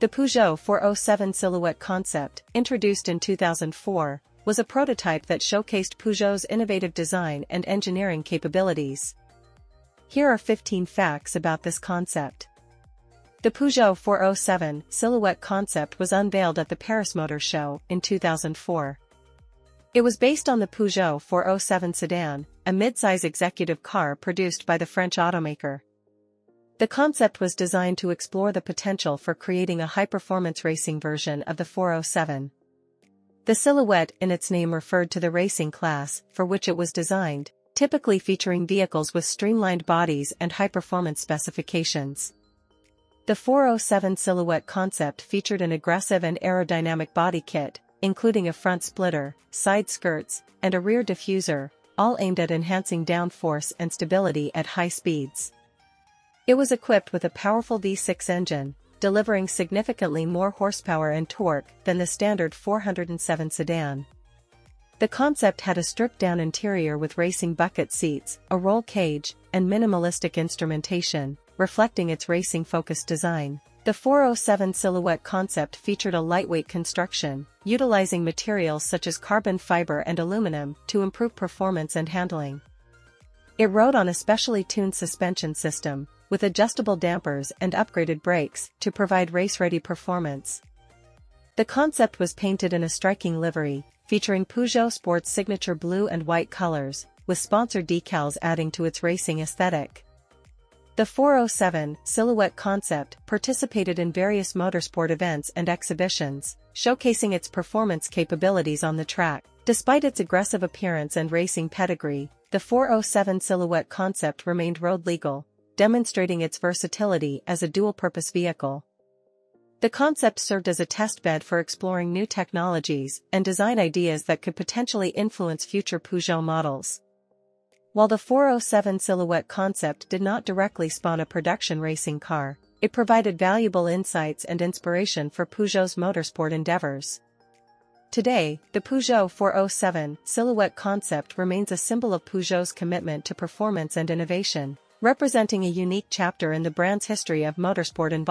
The Peugeot 407 Silhouette concept, introduced in 2004, was a prototype that showcased Peugeot's innovative design and engineering capabilities. Here are 15 facts about this concept. The Peugeot 407 Silhouette concept was unveiled at the Paris Motor Show in 2004. It was based on the Peugeot 407 sedan, a midsize executive car produced by the French automaker. The concept was designed to explore the potential for creating a high-performance racing version of the 407. The Silhouette in its name referred to the racing class for which it was designed, typically featuring vehicles with streamlined bodies and high-performance specifications. The 407 Silhouette concept featured an aggressive and aerodynamic body kit, including a front splitter, side skirts, and a rear diffuser, all aimed at enhancing downforce and stability at high speeds. It was equipped with a powerful V6 engine, delivering significantly more horsepower and torque than the standard 407 sedan. The concept had a stripped-down interior with racing bucket seats, a roll cage, and minimalistic instrumentation, reflecting its racing-focused design. The 407 Silhouette concept featured a lightweight construction, utilizing materials such as carbon fiber and aluminum to improve performance and handling. It rode on a specially tuned suspension system, with adjustable dampers and upgraded brakes to provide race-ready performance. The concept was painted in a striking livery, featuring Peugeot Sport's signature blue and white colors, with sponsored decals adding to its racing aesthetic. The 407 Silhouette concept participated in various motorsport events and exhibitions, showcasing its performance capabilities on the track. Despite its aggressive appearance and racing pedigree, the 407 Silhouette concept remained road legal, demonstrating its versatility as a dual-purpose vehicle. The concept served as a testbed for exploring new technologies and design ideas that could potentially influence future Peugeot models. While the 407 Silhouette concept did not directly spawn a production racing car, it provided valuable insights and inspiration for Peugeot's motorsport endeavors. Today, the Peugeot 407 Silhouette concept remains a symbol of Peugeot's commitment to performance and innovation, representing a unique chapter in the brand's history of motorsport involvement.